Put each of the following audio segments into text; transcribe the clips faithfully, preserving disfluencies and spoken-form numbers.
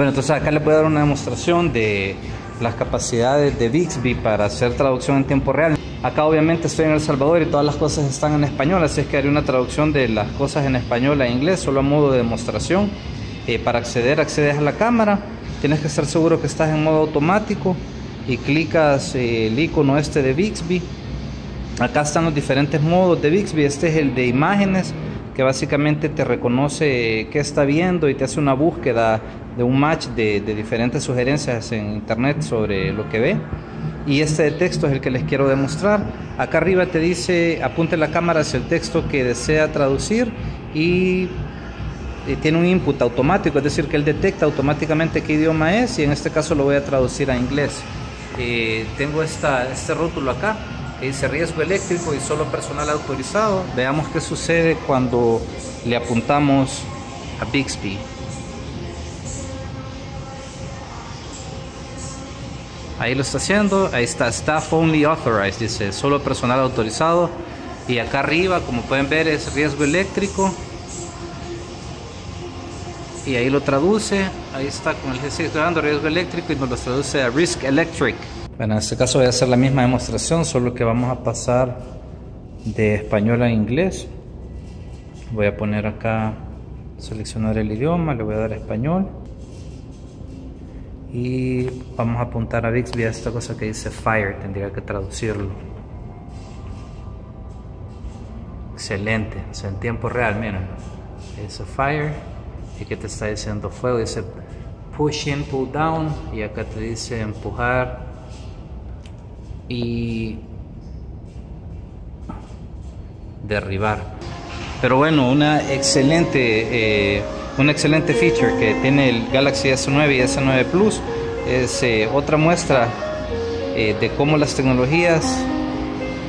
Bueno, entonces acá les voy a dar una demostración de las capacidades de Bixby para hacer traducción en tiempo real. Acá obviamente estoy en El Salvador y todas las cosas están en español, así es que haré una traducción de las cosas en español a inglés, solo a modo de demostración. Eh, para acceder, accedes a la cámara, tienes que estar seguro que estás en modo automático y clicas eh, el icono este de Bixby. Acá están los diferentes modos de Bixby. Este es el de imágenes, que básicamente te reconoce qué está viendo y te hace una búsqueda de un match de, de diferentes sugerencias en internet sobre lo que ve. Y este de texto es el que les quiero demostrar. Acá arriba te dice apunte la cámara hacia el texto que desea traducir y tiene un input automático, es decir que él detecta automáticamente qué idioma es, y en este caso lo voy a traducir a inglés. Eh, tengo esta, este rótulo acá que dice riesgo eléctrico y solo personal autorizado. Veamos qué sucede cuando le apuntamos a Bixby. Ahí lo está haciendo, ahí está, staff only authorized, dice, solo personal autorizado. Y acá arriba, como pueden ver, es riesgo eléctrico. Y ahí lo traduce, ahí está con el G seis dando riesgo eléctrico y nos lo traduce a risk electric. Bueno, en este caso voy a hacer la misma demostración, solo que vamos a pasar de español a inglés. Voy a poner acá, seleccionar el idioma, le voy a dar español. Y vamos a apuntar a Bixby a esta cosa que dice fire, tendría que traducirlo. Excelente, o sea, en tiempo real, miren. Dice fire, y que te está diciendo fuego, dice push in, pull down, y acá te dice empujar. Y derribar. Pero bueno, una excelente eh, una excelente feature que tiene el Galaxy S nueve y S nueve Plus es eh, otra muestra eh, de cómo las tecnologías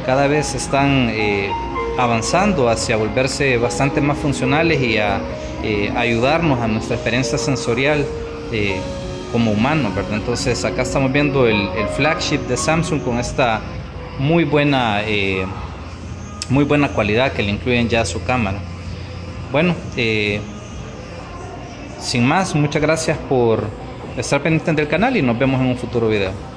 cada vez están eh, avanzando hacia volverse bastante más funcionales y a eh, ayudarnos a nuestra experiencia sensorial eh, como humanos, ¿verdad? Entonces acá estamos viendo el, el flagship de Samsung con esta muy buena eh, muy buena cualidad que le incluyen ya a su cámara. Bueno, eh, sin más, muchas gracias por estar pendiente del canal y nos vemos en un futuro video.